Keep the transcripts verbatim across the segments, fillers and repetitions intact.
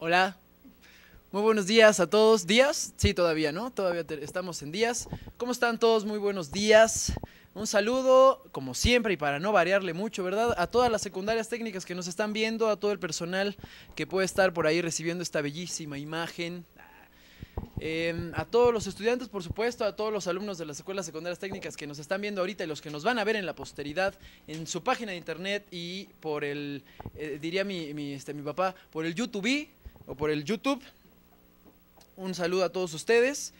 Hola, muy buenos días a todos. ¿Días? Sí, todavía, ¿no? Todavía estamos en días. ¿Cómo están todos? Muy buenos días. Un saludo, como siempre, y para no variarle mucho, ¿verdad? A todas las secundarias técnicas que nos están viendo, a todo el personal que puede estar por ahí recibiendo esta bellísima imagen. Eh, a todos los estudiantes, por supuesto, a todos los alumnos de las escuelas secundarias técnicas que nos están viendo ahorita y los que nos van a ver en la posteridad, en su página de internet y por el, eh, diría mi, mi, este, mi papá, por el YouTube o por el YouTube. Un saludo a todos ustedes.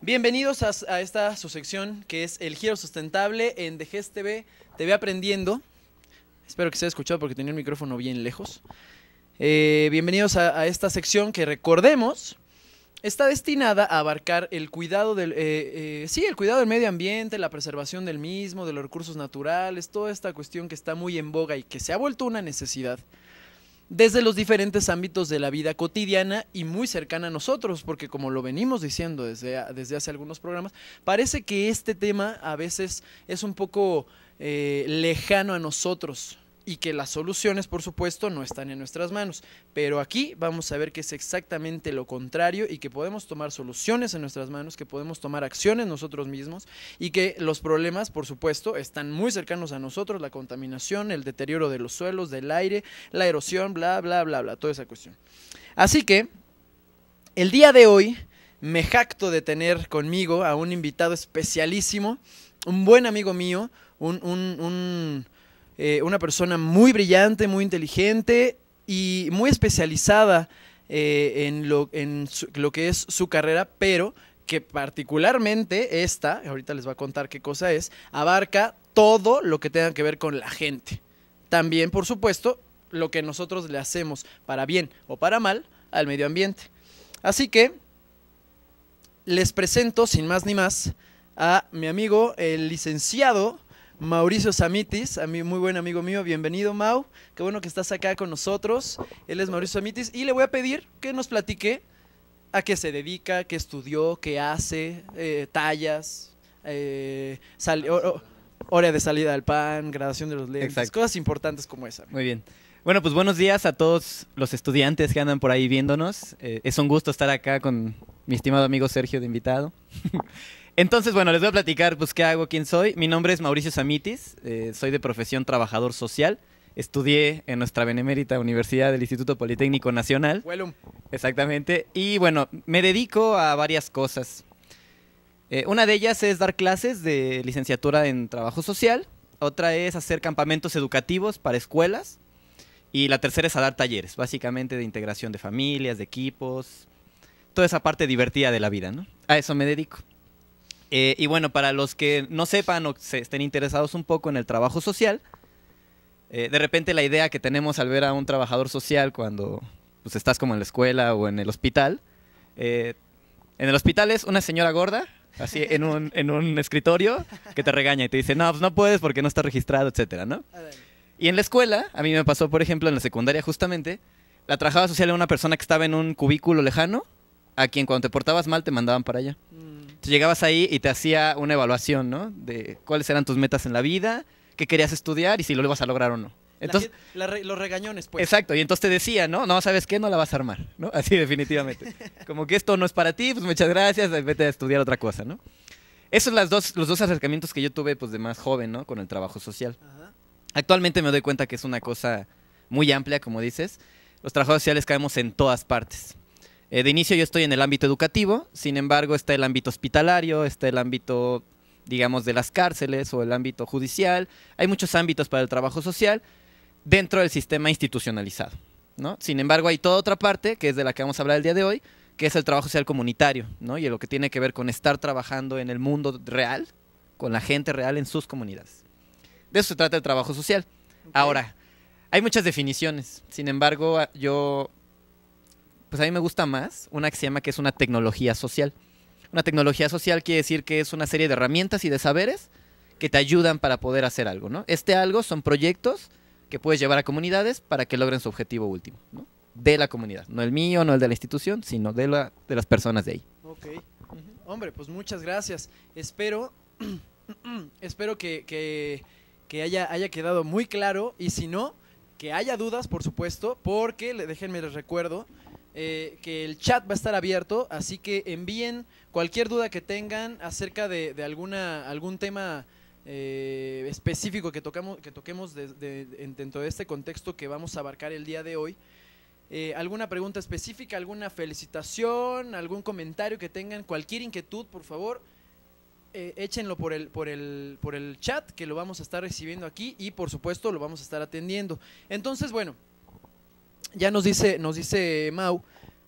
Bienvenidos a, a esta su sección que es El Giro Sustentable en D G E S T T V, T V Aprendiendo. Espero que se haya escuchado porque tenía el micrófono bien lejos. Eh, bienvenidos a, a esta sección que, recordemos, está destinada a abarcar el cuidado del, eh, eh, sí, el cuidado del medio ambiente, la preservación del mismo, de los recursos naturales, toda esta cuestión que está muy en boga y que se ha vuelto una necesidad desde los diferentes ámbitos de la vida cotidiana y muy cercana a nosotros, porque como lo venimos diciendo desde, desde hace algunos programas, parece que este tema a veces es un poco eh, lejano a nosotros. Y que las soluciones, por supuesto, no están en nuestras manos. Pero aquí vamos a ver que es exactamente lo contrario y que podemos tomar soluciones en nuestras manos, que podemos tomar acciones nosotros mismos y que los problemas, por supuesto, están muy cercanos a nosotros, la contaminación, el deterioro de los suelos, del aire, la erosión, bla, bla, bla, bla, toda esa cuestión. Así que el día de hoy me jacto de tener conmigo a un invitado especialísimo, un buen amigo mío, un... un, un Eh, una persona muy brillante, muy inteligente y muy especializada eh, en, lo, en su, lo que es su carrera, pero que particularmente esta, ahorita les voy a contar qué cosa es, abarca todo lo que tenga que ver con la gente. También, por supuesto, lo que nosotros le hacemos para bien o para mal al medio ambiente. Así que les presento, sin más ni más, a mi amigo, el licenciado Mauricio Zamitiz, a mí, muy buen amigo mío. Bienvenido, Mau, qué bueno que estás acá con nosotros. Él es Mauricio Zamitiz y le voy a pedir que nos platique a qué se dedica, qué estudió, qué hace, eh, tallas, eh, sal, o, o, hora de salida del pan, gradación de los lentes. Exacto. Cosas importantes como esa. Muy bien. Bueno, pues buenos días a todos los estudiantes que andan por ahí viéndonos. Eh, es un gusto estar acá con mi estimado amigo Sergio de invitado. Entonces, bueno, les voy a platicar, pues, qué hago, quién soy. Mi nombre es Mauricio Zamitiz, eh, soy de profesión trabajador social. Estudié en nuestra benemérita Universidad del Instituto Politécnico Nacional. Huelum. Exactamente. Y, bueno, me dedico a varias cosas. Eh, una de ellas es dar clases de licenciatura en trabajo social. Otra es hacer campamentos educativos para escuelas. Y la tercera es a dar talleres, básicamente de integración de familias, de equipos. Toda esa parte divertida de la vida, ¿no? A eso me dedico. Eh, y bueno, para los que no sepan o se estén interesados un poco en el trabajo social, eh, de repente la idea que tenemos al ver a un trabajador social cuando, pues, estás como en la escuela o en el hospital, eh, en el hospital es una señora gorda, así en un, en un escritorio, que te regaña y te dice, no, pues no puedes porque no está registrado, etcétera, ¿no? Y en la escuela, a mí me pasó, por ejemplo, en la secundaria justamente, la trabajadora social era una persona que estaba en un cubículo lejano, a quien cuando te portabas mal te mandaban para allá. Tú llegabas ahí y te hacía una evaluación, ¿no? De cuáles eran tus metas en la vida, qué querías estudiar y si lo ibas a lograr o no. Entonces, la, la, los regañones, pues. Exacto, y entonces te decía, ¿no? No, ¿sabes qué? No la vas a armar, ¿no? Así definitivamente. Como que esto no es para ti, pues muchas gracias, vete a estudiar otra cosa, ¿no? Esos son las dos, los dos acercamientos que yo tuve, pues, de más joven, ¿no? Con el trabajo social. Ajá. Actualmente me doy cuenta que es una cosa muy amplia, como dices. Los trabajadores sociales caemos en todas partes. De inicio yo estoy en el ámbito educativo, sin embargo está el ámbito hospitalario, está el ámbito, digamos, de las cárceles o el ámbito judicial. Hay muchos ámbitos para el trabajo social dentro del sistema institucionalizado, ¿no? Sin embargo hay toda otra parte, que es de la que vamos a hablar el día de hoy, que es el trabajo social comunitario, ¿no? Y lo que tiene que ver con estar trabajando en el mundo real, con la gente real en sus comunidades. De eso se trata el trabajo social. Okay. Ahora, hay muchas definiciones, sin embargo yo... pues a mí me gusta más una que se llama que es una tecnología social. Una tecnología social quiere decir que es una serie de herramientas y de saberes que te ayudan para poder hacer algo, ¿no? Este algo son proyectos que puedes llevar a comunidades para que logren su objetivo último, ¿no? De la comunidad, no el mío, no el de la institución, sino de, la, de las personas de ahí. Ok. Uh-huh. Hombre, pues muchas gracias. Espero, espero que, que, que haya, haya quedado muy claro y si no, que haya dudas, por supuesto, porque, déjenme les recuerdo... eh, que el chat va a estar abierto, así que envíen cualquier duda que tengan acerca de, de alguna algún tema eh, específico que, tocamos, que toquemos de, de, de, dentro de este contexto que vamos a abarcar el día de hoy. Eh, alguna pregunta específica, alguna felicitación, algún comentario que tengan, cualquier inquietud, por favor, eh, échenlo por el, por, el, por el chat, que lo vamos a estar recibiendo aquí y, por supuesto, lo vamos a estar atendiendo. Entonces, bueno, ya nos dice, nos dice Mau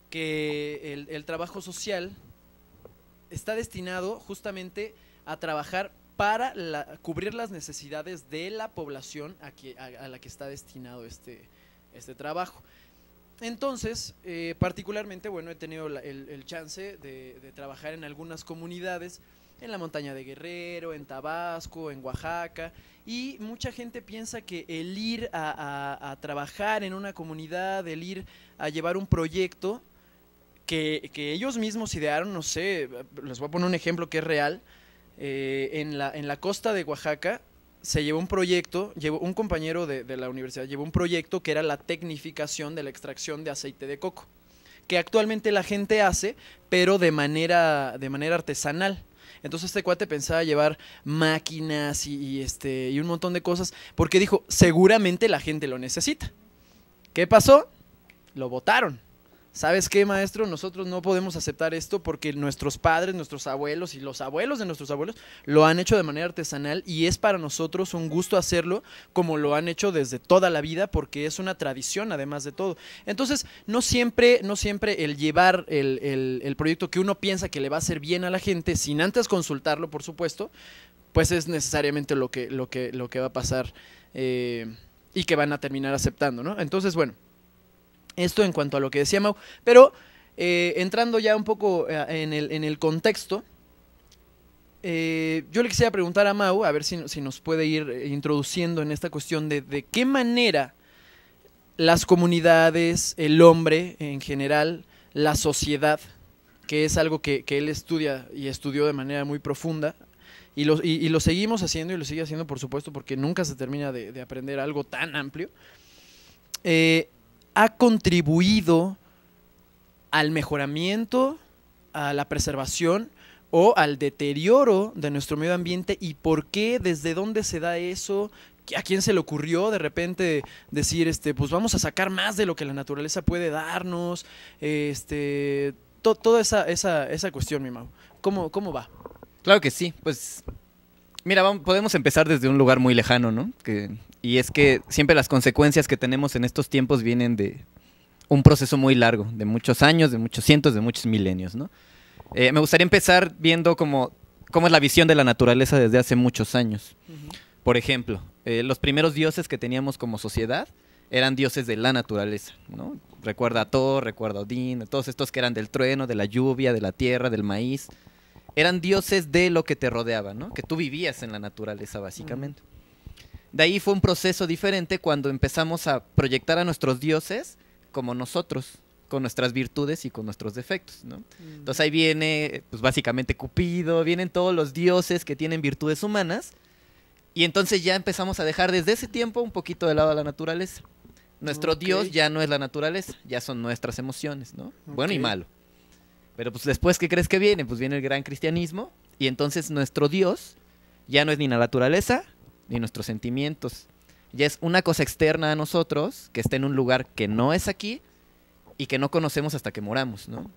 que el, el trabajo social está destinado justamente a trabajar para la, cubrir las necesidades de la población a, que, a, a la que está destinado este, este trabajo. Entonces, eh, particularmente, bueno, he tenido la, el, el chance de, de trabajar en algunas comunidades, en la montaña de Guerrero, en Tabasco, en Oaxaca, y mucha gente piensa que el ir a, a, a trabajar en una comunidad, el ir a llevar un proyecto que, que ellos mismos idearon, no sé, les voy a poner un ejemplo que es real, eh, en, la, en la costa de Oaxaca, se llevó un proyecto, llevó un compañero de, de la universidad llevó un proyecto que era la tecnificación de la extracción de aceite de coco, que actualmente la gente hace, pero de manera, de manera artesanal. Entonces este cuate pensaba llevar máquinas y, y, este, y un montón de cosas, porque dijo, seguramente la gente lo necesita. ¿Qué pasó? Lo votaron. ¿Sabes qué, maestro? Nosotros no podemos aceptar esto porque nuestros padres, nuestros abuelos y los abuelos de nuestros abuelos lo han hecho de manera artesanal y es para nosotros un gusto hacerlo como lo han hecho desde toda la vida porque es una tradición además de todo. Entonces, no siempre, no siempre el llevar el, el, el proyecto que uno piensa que le va a hacer bien a la gente, sin antes consultarlo, por supuesto, pues es necesariamente lo que, lo que, lo que va a pasar eh, y que van a terminar aceptando, ¿no? Entonces, bueno. Esto en cuanto a lo que decía Mau, pero eh, entrando ya un poco eh, en, el, en el contexto, eh, yo le quisiera preguntar a Mau, a ver si, si nos puede ir introduciendo en esta cuestión de, de qué manera las comunidades, el hombre en general, la sociedad, que es algo que, que él estudia y estudió de manera muy profunda, y lo, y, y lo seguimos haciendo y lo sigue haciendo por supuesto porque nunca se termina de, de aprender algo tan amplio, eh, ha contribuido al mejoramiento, a la preservación o al deterioro de nuestro medio ambiente y por qué, desde dónde se da eso, a quién se le ocurrió de repente decir, este, pues vamos a sacar más de lo que la naturaleza puede darnos, este, to, toda esa, esa, esa cuestión, mi Mau. ¿Cómo, cómo va? Claro que sí, pues mira, vamos, podemos empezar desde un lugar muy lejano, ¿no? Que... Y es que siempre las consecuencias que tenemos en estos tiempos vienen de un proceso muy largo, de muchos años, de muchos cientos, de muchos milenios, ¿no? Eh, me gustaría empezar viendo cómo, cómo es la visión de la naturaleza desde hace muchos años. Uh-huh. Por ejemplo, eh, los primeros dioses que teníamos como sociedad eran dioses de la naturaleza, ¿no? Recuerda a Thor, recuerda a Odín, todos estos que eran del trueno, de la lluvia, de la tierra, del maíz. Eran dioses de lo que te rodeaba, ¿no? Que tú vivías en la naturaleza, básicamente. Uh-huh. De ahí fue un proceso diferente cuando empezamos a proyectar a nuestros dioses como nosotros, con nuestras virtudes y con nuestros defectos, ¿no? Mm. Entonces ahí viene, pues básicamente Cupido, vienen todos los dioses que tienen virtudes humanas y entonces ya empezamos a dejar desde ese tiempo un poquito de lado a la naturaleza. Nuestro okay. Dios ya no es la naturaleza, ya son nuestras emociones, ¿no? Okay. Bueno y malo. Pero pues después, ¿qué crees que viene? Pues viene el gran cristianismo y entonces nuestro Dios ya no es ni la naturaleza, ni nuestros sentimientos. Ya es una cosa externa a nosotros, que está en un lugar que no es aquí y que no conocemos hasta que moramos, ¿no?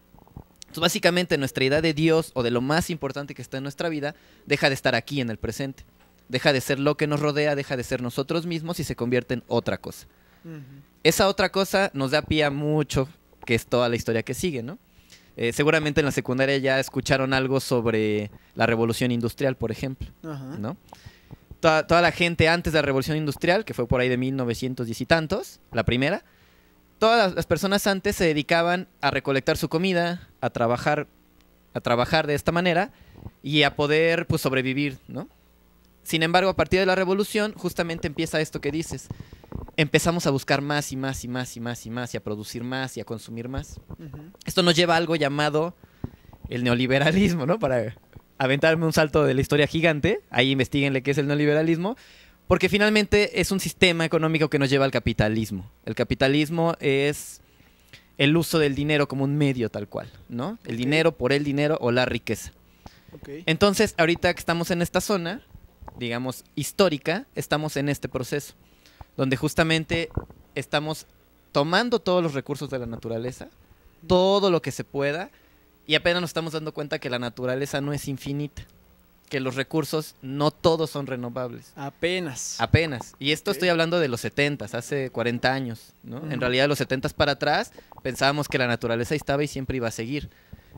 Entonces, básicamente, nuestra idea de Dios o de lo más importante que está en nuestra vida deja de estar aquí en el presente. Deja de ser lo que nos rodea, deja de ser nosotros mismos y se convierte en otra cosa. Uh-huh. Esa otra cosa nos da pie a mucho, que es toda la historia que sigue, ¿no? Eh, seguramente en la secundaria ya escucharon algo sobre la revolución industrial, por ejemplo, uh-huh. ¿no? Toda, toda la gente antes de la Revolución Industrial, que fue por ahí de mil novecientos diez y tantos, la primera, todas las personas antes se dedicaban a recolectar su comida, a trabajar, a trabajar de esta manera y a poder pues, sobrevivir, ¿no? Sin embargo, a partir de la Revolución, justamente empieza esto que dices. Empezamos a buscar más y más y más y más y más y a producir más y a consumir más. Uh-huh. Esto nos lleva a algo llamado el neoliberalismo, ¿no? Para... aventarme un salto de la historia gigante, ahí investiguenle qué es el neoliberalismo, porque finalmente es un sistema económico que nos lleva al capitalismo. El capitalismo es el uso del dinero como un medio tal cual, ¿no? El okay. dinero por el dinero o la riqueza. Okay. Entonces, ahorita que estamos en esta zona, digamos, histórica, estamos en este proceso, donde justamente estamos tomando todos los recursos de la naturaleza, todo lo que se pueda, y apenas nos estamos dando cuenta que la naturaleza no es infinita, que los recursos no todos son renovables. Apenas. Apenas. Y esto okay. estoy hablando de los setentas, hace cuarenta años, ¿no? Uh-huh. En realidad, de los setentas para atrás, pensábamos que la naturaleza estaba y siempre iba a seguir.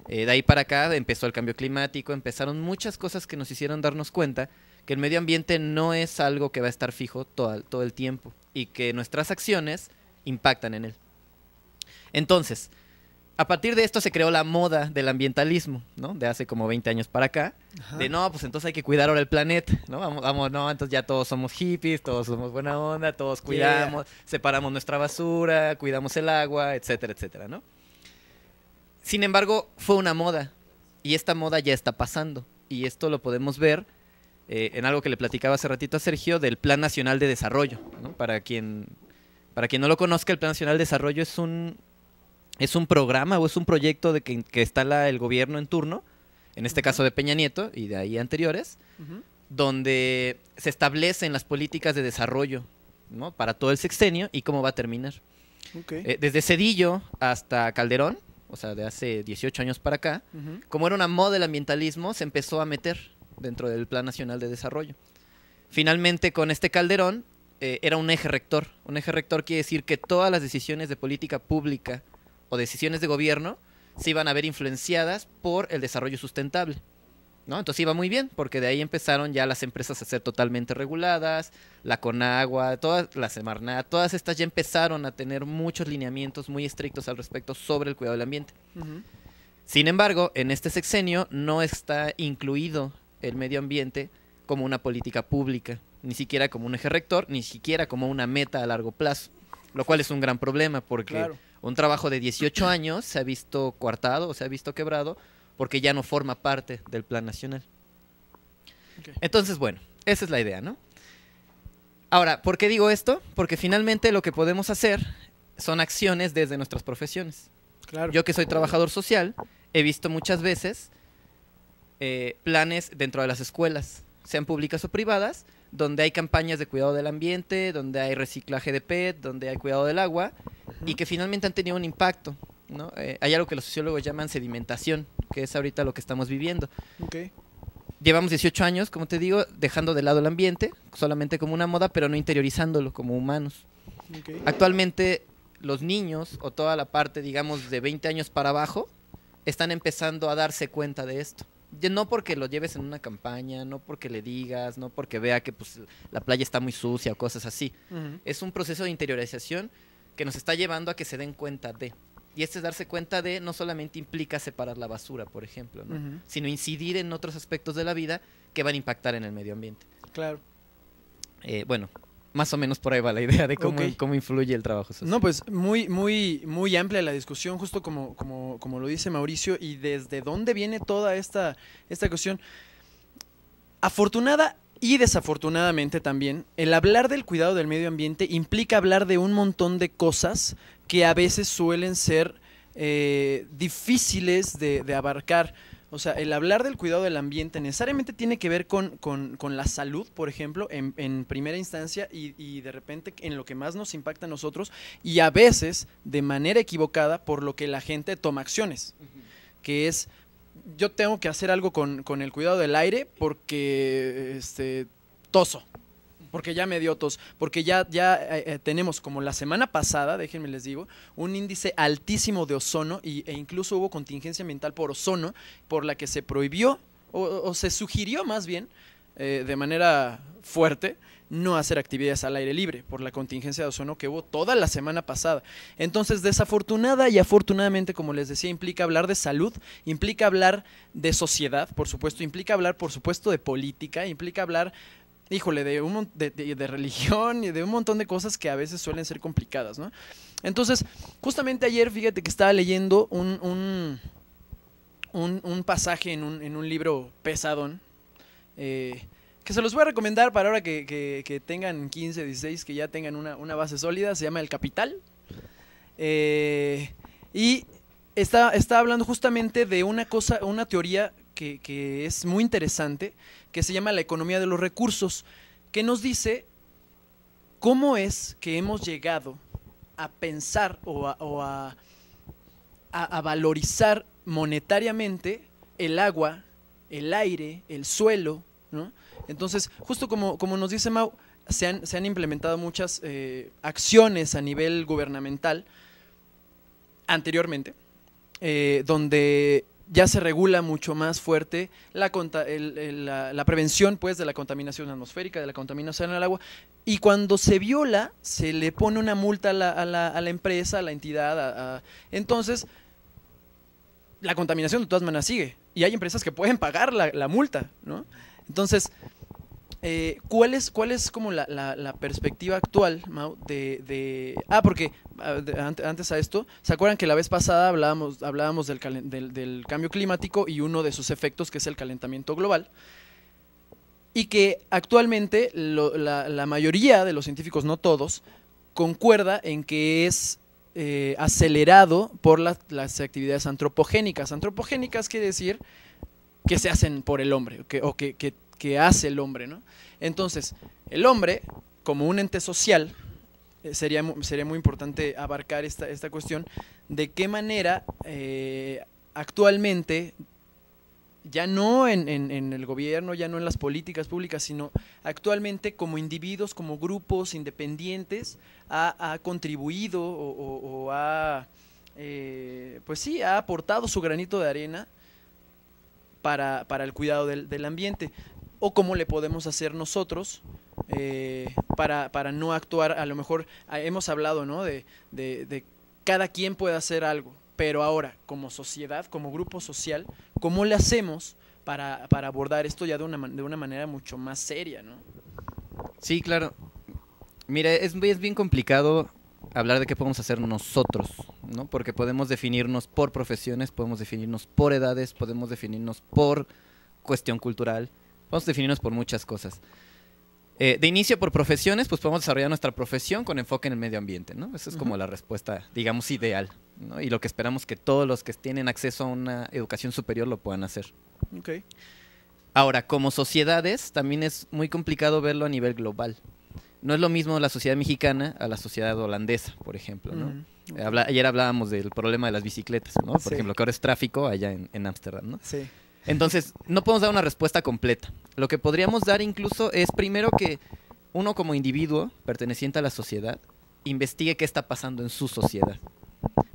Eh, de ahí para acá empezó el cambio climático, empezaron muchas cosas que nos hicieron darnos cuenta que el medio ambiente no es algo que va a estar fijo todo, todo el tiempo y que nuestras acciones impactan en él. Entonces, a partir de esto se creó la moda del ambientalismo, ¿no? De hace como veinte años para acá. Ajá. De no, pues entonces hay que cuidar ahora el planeta, ¿no? Vamos, vamos, no, entonces ya todos somos hippies, todos somos buena onda, todos cuidamos, yeah. separamos nuestra basura, cuidamos el agua, etcétera, etcétera, ¿no? Sin embargo, fue una moda y esta moda ya está pasando. Y esto lo podemos ver eh, en algo que le platicaba hace ratito a Sergio del Plan Nacional de Desarrollo, ¿no? Para quien, para quien no lo conozca, el Plan Nacional de Desarrollo es un... es un programa o es un proyecto de que, que está la, el gobierno en turno, en este uh-huh. caso de Peña Nieto y de ahí anteriores, uh-huh. donde se establecen las políticas de desarrollo, ¿no? Para todo el sexenio y cómo va a terminar. Okay. Eh, desde Cedillo hasta Calderón, o sea, de hace dieciocho años para acá, uh-huh. como era una moda del ambientalismo, se empezó a meter dentro del Plan Nacional de Desarrollo. Finalmente, con este Calderón, eh, era un eje rector. Un eje rector quiere decir que todas las decisiones de política pública o decisiones de gobierno se iban a ver influenciadas por el desarrollo sustentable, ¿no? Entonces iba muy bien, porque de ahí empezaron ya las empresas a ser totalmente reguladas, la Conagua, todas, la Semarnat, todas estas ya empezaron a tener muchos lineamientos muy estrictos al respecto sobre el cuidado del ambiente. Uh-huh. Sin embargo, en este sexenio no está incluido el medio ambiente como una política pública, ni siquiera como un eje rector, ni siquiera como una meta a largo plazo, lo cual es un gran problema porque... Claro. Un trabajo de dieciocho años se ha visto coartado o se ha visto quebrado porque ya no forma parte del Plan Nacional. Okay. Entonces, bueno, esa es la idea, ¿no? Ahora, ¿por qué digo esto? Porque finalmente lo que podemos hacer son acciones desde nuestras profesiones. Claro. Yo que soy trabajador social, he visto muchas veces eh, planes dentro de las escuelas, sean públicas o privadas, donde hay campañas de cuidado del ambiente, donde hay reciclaje de P E T, donde hay cuidado del agua, uh-huh. y que finalmente han tenido un impacto, ¿no? Eh, hay algo que los sociólogos llaman sedimentación, que es ahorita lo que estamos viviendo. Okay. Llevamos dieciocho años, como te digo, dejando de lado el ambiente, solamente como una moda, pero no interiorizándolo como humanos. Okay. Actualmente los niños, o toda la parte, digamos, de veinte años para abajo, están empezando a darse cuenta de esto. No porque lo lleves en una campaña, no porque le digas, no porque vea que pues, la playa está muy sucia o cosas así. Uh-huh. Es un proceso de interiorización que nos está llevando a que se den cuenta de. Y este darse cuenta de no solamente implica separar la basura, por ejemplo, ¿no? Uh-huh. sino incidir en otros aspectos de la vida que van a impactar en el medio ambiente. Claro. Eh, bueno, más o menos por ahí va la idea de cómo, okay. cómo influye el trabajo social. No, pues muy, muy, muy amplia la discusión, justo como, como, como lo dice Mauricio, y desde dónde viene toda esta, esta cuestión. Afortunada y desafortunadamente también, el hablar del cuidado del medio ambiente implica hablar de un montón de cosas que a veces suelen ser eh, difíciles de, de abarcar. O sea, el hablar del cuidado del ambiente necesariamente tiene que ver con, con, con la salud, por ejemplo, en, en primera instancia y, y de repente en lo que más nos impacta a nosotros y a veces de manera equivocada por lo que la gente toma acciones, que es yo tengo que hacer algo con, con el cuidado del aire porque este, toso. Porque ya me dio tos, porque ya, ya eh, tenemos como la semana pasada, déjenme les digo, un índice altísimo de ozono y, e incluso hubo contingencia ambiental por ozono, por la que se prohibió o, o se sugirió más bien eh, de manera fuerte no hacer actividades al aire libre por la contingencia de ozono que hubo toda la semana pasada. Entonces, desafortunada y afortunadamente, como les decía, implica hablar de salud, implica hablar de sociedad, por supuesto, implica hablar, por supuesto, de política, implica hablar... híjole, de, un, de, de, de religión y de un montón de cosas que a veces suelen ser complicadas, ¿no? Entonces, justamente ayer, fíjate que estaba leyendo un, un, un, un pasaje en un, en un libro pesadón, eh, que se los voy a recomendar para ahora que, que, que tengan quince, dieciséis, que ya tengan una, una base sólida, se llama El Capital. Eh, Y está, está hablando justamente de una cosa, una teoría que, que es muy interesante, que se llama la economía de los recursos, que nos dice cómo es que hemos llegado a pensar o a, o a, a, a valorizar monetariamente el agua, el aire, el suelo, ¿no? Entonces, justo como, como nos dice Mau, se han, se han implementado muchas eh, acciones a nivel gubernamental anteriormente, eh, donde ya se regula mucho más fuerte la, el, el, la, la prevención pues, de la contaminación atmosférica, de la contaminación al agua, y cuando se viola, se le pone una multa a la, a la, a la empresa, a la entidad, a, a, entonces la contaminación de todas maneras sigue, y hay empresas que pueden pagar la, la multa, ¿no? Entonces, eh, ¿cuál es, cuál es como la, la, la perspectiva actual, Mau, de, de… Ah, porque antes a esto, ¿se acuerdan que la vez pasada hablábamos, hablábamos del, del, del cambio climático y uno de sus efectos, que es el calentamiento global? Y que actualmente lo, la, la mayoría de los científicos, no todos, concuerda en que es… Eh, acelerado por la, las actividades antropogénicas. Antropogénicas quiere decir que se hacen por el hombre, que, o que, que, que hace el hombre, ¿no? Entonces, el hombre, como un ente social, eh, sería, sería muy importante abarcar esta, esta cuestión, de qué manera eh, actualmente, ya no en, en, en el gobierno, ya no en las políticas públicas, sino actualmente como individuos, como grupos independientes, ha, ha contribuido o, o, o ha, eh, pues sí, ha aportado su granito de arena para, para el cuidado del, del ambiente, o cómo le podemos hacer nosotros eh, para, para no actuar. A lo mejor hemos hablado, ¿no?, de, de, de cada quien puede hacer algo. Pero ahora, como sociedad, como grupo social, ¿cómo le hacemos para, para abordar esto ya de una, de una manera mucho más seria, ¿no? Sí, claro. Mira, es, es bien complicado hablar de qué podemos hacer nosotros, ¿no? Porque podemos definirnos por profesiones, podemos definirnos por edades, podemos definirnos por cuestión cultural, podemos definirnos por muchas cosas. Eh, de inicio por profesiones, pues podemos desarrollar nuestra profesión con enfoque en el medio ambiente, ¿no? Esa es como la respuesta, digamos, ideal, ¿no? Y lo que esperamos que todos los que tienen acceso a una educación superior lo puedan hacer. Okay. Ahora, como sociedades, también es muy complicado verlo a nivel global. No es lo mismo la sociedad mexicana a la sociedad holandesa, por ejemplo, ¿no? Mm, okay. Habla, ayer hablábamos del problema de las bicicletas, ¿no? Por sí. ejemplo, que ahora es tráfico allá en Ámsterdam, ¿no? Sí. Entonces, no podemos dar una respuesta completa. Lo que podríamos dar incluso es primero que uno como individuo, perteneciente a la sociedad, investigue qué está pasando en su sociedad.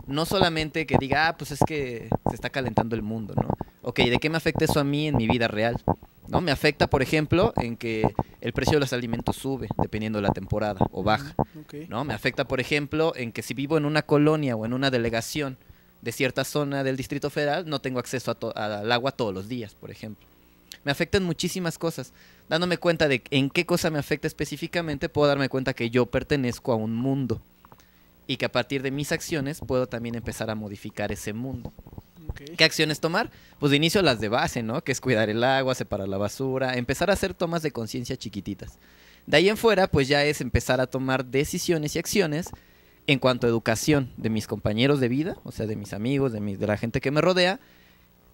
No solamente que diga, ah, pues es que se está calentando el mundo, ¿no? Ok, ¿de qué me afecta eso a mí en mi vida real? ¿No? Me afecta, por ejemplo, en que el precio de los alimentos sube, dependiendo de la temporada, o baja, okay. ¿No? Me afecta, por ejemplo, en que si vivo en una colonia o en una delegación de cierta zona del Distrito Federal, no tengo acceso a to- al agua todos los días, por ejemplo. Me afectan muchísimas cosas. Dándome cuenta de en qué cosa me afecta específicamente, puedo darme cuenta que yo pertenezco a un mundo y que a partir de mis acciones puedo también empezar a modificar ese mundo. Okay. ¿Qué acciones tomar? Pues de inicio las de base, ¿no? Que es cuidar el agua, separar la basura, empezar a hacer tomas de conciencia chiquititas. De ahí en fuera, pues ya es empezar a tomar decisiones y acciones en cuanto a educación de mis compañeros de vida, o sea, de mis amigos, de, mi, de la gente que me rodea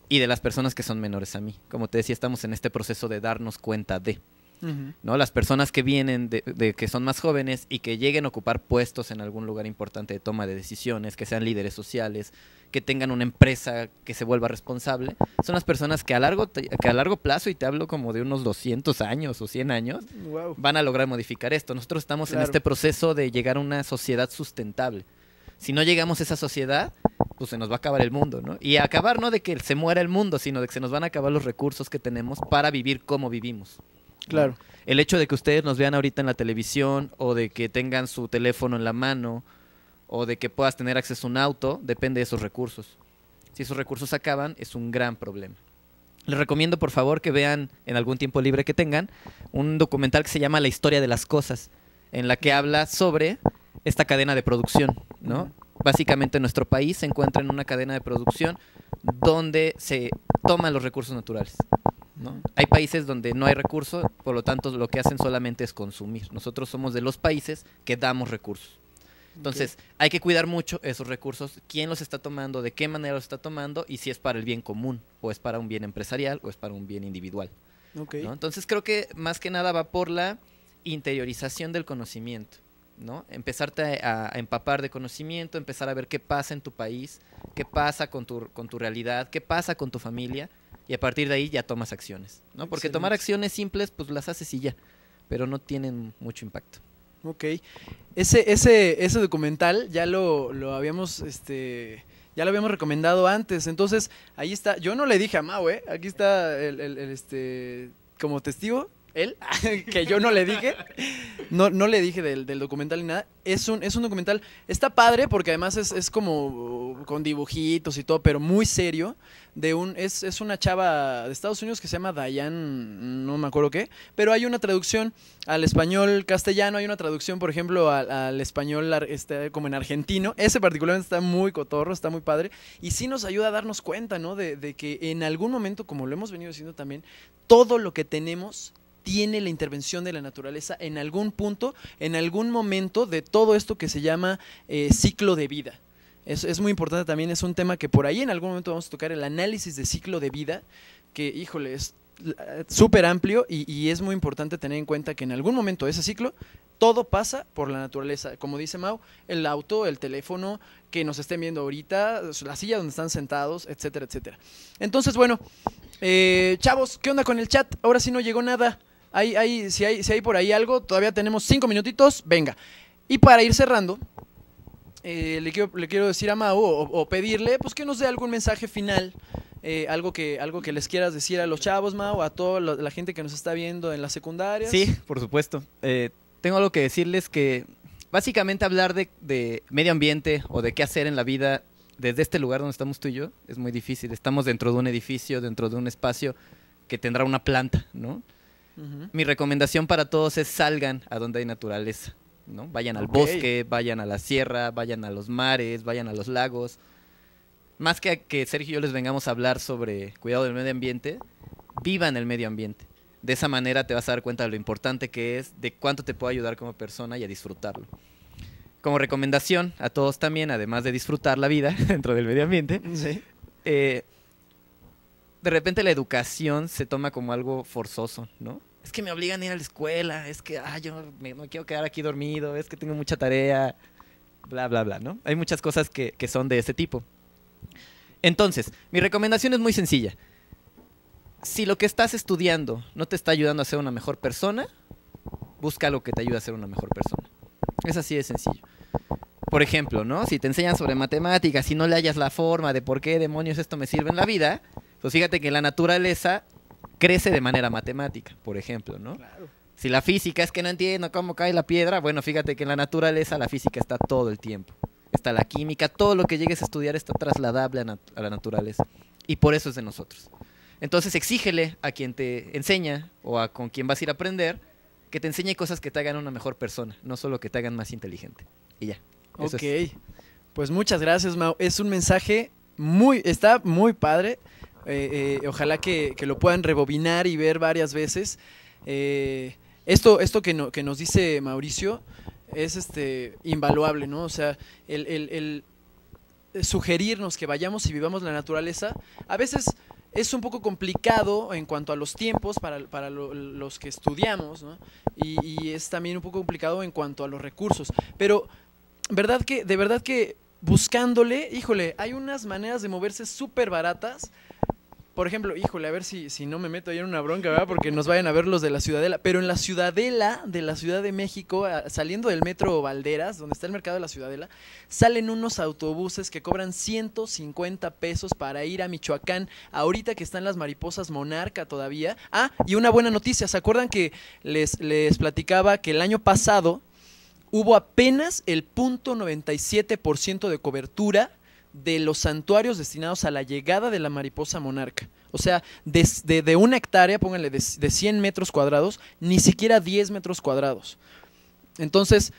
y de las personas que son menores a mí. Como te decía, estamos en este proceso de darnos cuenta de, uh-huh. ¿no? Las personas que vienen, de, de, que son más jóvenes y que lleguen a ocupar puestos en algún lugar importante de toma de decisiones, que sean líderes sociales, que tengan una empresa que se vuelva responsable, son las personas que a largo, te, que a largo plazo, y te hablo como de unos doscientos años o cien años, wow. van a lograr modificar esto. Nosotros estamos claro. en este proceso de llegar a una sociedad sustentable. Si no llegamos a esa sociedad, pues se nos va a acabar el mundo, ¿no? Y acabar no de que se muera el mundo, sino de que se nos van a acabar los recursos que tenemos para vivir como vivimos. Claro. El hecho de que ustedes nos vean ahorita en la televisión, o de que tengan su teléfono en la mano, o de que puedas tener acceso a un auto, depende de esos recursos. Si esos recursos acaban, es un gran problema. Les recomiendo, por favor, que vean, en algún tiempo libre que tengan, un documental que se llama La historia de las cosas, en la que habla sobre esta cadena de producción, ¿no? Básicamente, nuestro país se encuentra en una cadena de producción donde se toman los recursos naturales, ¿no? Hay países donde no hay recursos, por lo tanto, lo que hacen solamente es consumir. Nosotros somos de los países que damos recursos. Entonces, okay. hay que cuidar mucho esos recursos, quién los está tomando, de qué manera los está tomando y si es para el bien común, o es para un bien empresarial, o es para un bien individual. Okay. ¿no? Entonces, creo que más que nada va por la interiorización del conocimiento, ¿no? Empezarte a, a empapar de conocimiento, empezar a ver qué pasa en tu país, qué pasa con tu, con tu realidad, qué pasa con tu familia, y a partir de ahí ya tomas acciones, ¿no? Porque Excelente. Tomar acciones simples, pues las haces y ya, pero no tienen mucho impacto. Ok, ese, ese, ese documental ya lo, lo habíamos, este, ya lo habíamos recomendado antes, entonces ahí está, yo no le dije a Mau, ¿eh? Aquí está el, el, el este, como testigo, él, que yo no le dije, no, no le dije del, del documental ni nada, es un, es un documental, está padre porque además es, es como con dibujitos y todo, pero muy serio, de un, es, es una chava de Estados Unidos que se llama Dayane, no me acuerdo qué, pero hay una traducción al español castellano, hay una traducción, por ejemplo, al, al español este, como en argentino, ese particularmente está muy cotorro, está muy padre, y sí nos ayuda a darnos cuenta, ¿no? De, de que en algún momento, como lo hemos venido diciendo también, todo lo que tenemos tiene la intervención de la naturaleza en algún punto, en algún momento de todo esto que se llama eh, ciclo de vida. Es, es muy importante también, es un tema que por ahí en algún momento vamos a tocar, el análisis de ciclo de vida, que híjole, es súper amplio y, y es muy importante tener en cuenta que en algún momento de ese ciclo todo pasa por la naturaleza. Como dice Mau, el auto, el teléfono, que nos estén viendo ahorita, la silla donde están sentados, etcétera, etcétera. Entonces, bueno, eh, chavos, ¿qué onda con el chat? Ahora sí no llegó nada. Hay, hay, si, hay, si hay por ahí algo, todavía tenemos cinco minutitos, venga. Y para ir cerrando, eh, le, quiero, le quiero decir a Mau o, o pedirle pues que nos dé algún mensaje final, eh, algo, que, algo que les quieras decir a los chavos, Mau, a toda la, la gente que nos está viendo en las secundarias. Sí, por supuesto. Eh, tengo algo que decirles que básicamente hablar de, de medio ambiente o de qué hacer en la vida desde este lugar donde estamos tú y yo es muy difícil. Estamos dentro de un edificio, dentro de un espacio que tendrá una planta, ¿no? Mi recomendación para todos es salgan a donde hay naturaleza, ¿no? Vayan al okay. bosque, vayan a la sierra, vayan a los mares, vayan a los lagos. Más que a que Sergio y yo les vengamos a hablar sobre cuidado del medio ambiente, vivan el medio ambiente. De esa manera te vas a dar cuenta de lo importante que es, de cuánto te puede ayudar como persona y a disfrutarlo. Como recomendación a todos también, además de disfrutar la vida dentro del medio ambiente, sí. eh, de repente la educación se toma como algo forzoso, ¿no? Es que me obligan a ir a la escuela, es que ah, yo me, me quiero quedar aquí dormido, es que tengo mucha tarea, bla, bla, bla, ¿no? Hay muchas cosas que, que son de ese tipo. Entonces, mi recomendación es muy sencilla. Si lo que estás estudiando no te está ayudando a ser una mejor persona, busca lo que te ayude a ser una mejor persona. Es así de sencillo. Por ejemplo, ¿no? Si te enseñan sobre matemáticas, si no le hallas la forma de por qué demonios esto me sirve en la vida... Pues fíjate que la naturaleza crece de manera matemática, por ejemplo, ¿no? Claro. Si la física es que no entiendo cómo cae la piedra, bueno, fíjate que en la naturaleza la física está todo el tiempo. Está la química, todo lo que llegues a estudiar está trasladable a, nat a la naturaleza. Y por eso es de nosotros. Entonces exígele a quien te enseña o a con quien vas a ir a aprender que te enseñe cosas que te hagan una mejor persona, no solo que te hagan más inteligente. Y ya. Eso ok. Es. Pues muchas gracias, Mau. Es un mensaje muy, está muy padre. Eh, eh, ojalá que, que lo puedan rebobinar y ver varias veces. Eh, esto esto que, no, que nos dice Mauricio es este invaluable, ¿no? O sea, el, el, el sugerirnos que vayamos y vivamos la naturaleza, a veces es un poco complicado en cuanto a los tiempos para, para lo, los que estudiamos, ¿no? Y, y es también un poco complicado en cuanto a los recursos. Pero, ¿verdad que, de verdad que buscándole, híjole, hay unas maneras de moverse súper baratas. Por ejemplo, híjole, a ver si, si no me meto ahí en una bronca, ¿verdad? Porque nos vayan a ver los de la Ciudadela. Pero en la Ciudadela de la Ciudad de México, saliendo del Metro Valderas, donde está el mercado de la Ciudadela, salen unos autobuses que cobran ciento cincuenta pesos para ir a Michoacán, ahorita que están las mariposas Monarca todavía. Ah, y una buena noticia, ¿se acuerdan que les, les platicaba que el año pasado hubo apenas el punto noventa y siete por ciento de cobertura de los santuarios destinados a la llegada de la mariposa monarca? O sea, de, de, de una hectárea, pónganle, de, de cien metros cuadrados, ni siquiera diez metros cuadrados. Entonces,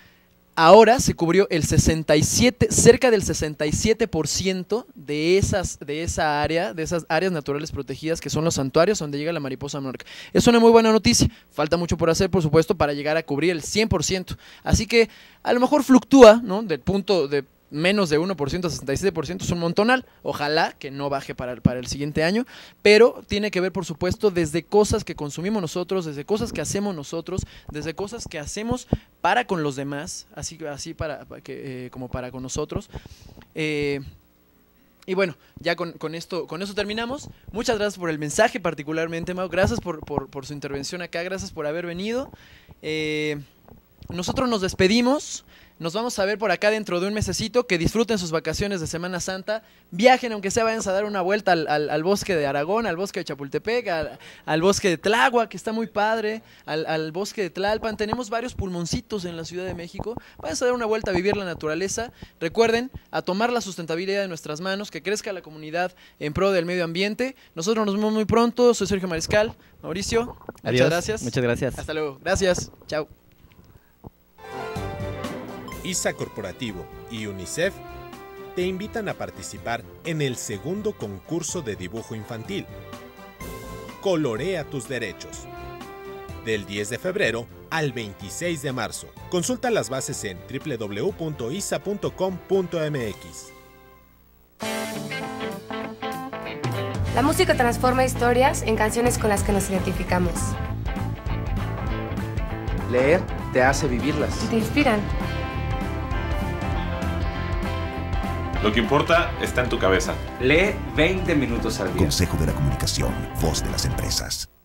ahora se cubrió el sesenta y siete, cerca del sesenta y siete por ciento de esas, de esa área, de esas áreas naturales protegidas que son los santuarios donde llega la mariposa monarca. Es una muy buena noticia, falta mucho por hacer, por supuesto, para llegar a cubrir el cien por ciento. Así que a lo mejor fluctúa, ¿no?, del punto de menos de uno por ciento a sesenta y siete por ciento, es un montonal, ojalá que no baje para el, para el siguiente año, pero tiene que ver, por supuesto, desde cosas que consumimos nosotros, desde cosas que hacemos nosotros, desde cosas que hacemos para con los demás, así, así para, para que, eh, como para con nosotros. Eh, Y bueno, ya con, con esto con eso terminamos. Muchas gracias por el mensaje particularmente, Mau. Gracias por, por, por su intervención acá, gracias por haber venido. Eh, nosotros nos despedimos. Nos vamos a ver por acá dentro de un mesecito. Que disfruten sus vacaciones de Semana Santa. Viajen, aunque sea, vayan a dar una vuelta al, al, al Bosque de Aragón, al Bosque de Chapultepec, al, al Bosque de Tláhuac, que está muy padre, al, al Bosque de Tlalpan. Tenemos varios pulmoncitos en la Ciudad de México. Vayan a dar una vuelta a vivir la naturaleza. Recuerden, a tomar la sustentabilidad de nuestras manos, que crezca la comunidad en pro del medio ambiente. Nosotros nos vemos muy pronto. Soy Sergio Mariscal. Mauricio, adiós. Muchas gracias. Muchas gracias. Hasta luego. Gracias. Chao. I S A Corporativo y UNICEF te invitan a participar en el segundo concurso de dibujo infantil, Colorea tus derechos, del diez de febrero al veintiséis de marzo. Consulta las bases en w w w punto isa punto com punto m x. La música transforma historias en canciones con las que nos identificamos. Leer te hace vivirlas. Te inspiran. Lo que importa está en tu cabeza. Lee veinte minutos al día. Consejo de la Comunicación, voz de las empresas.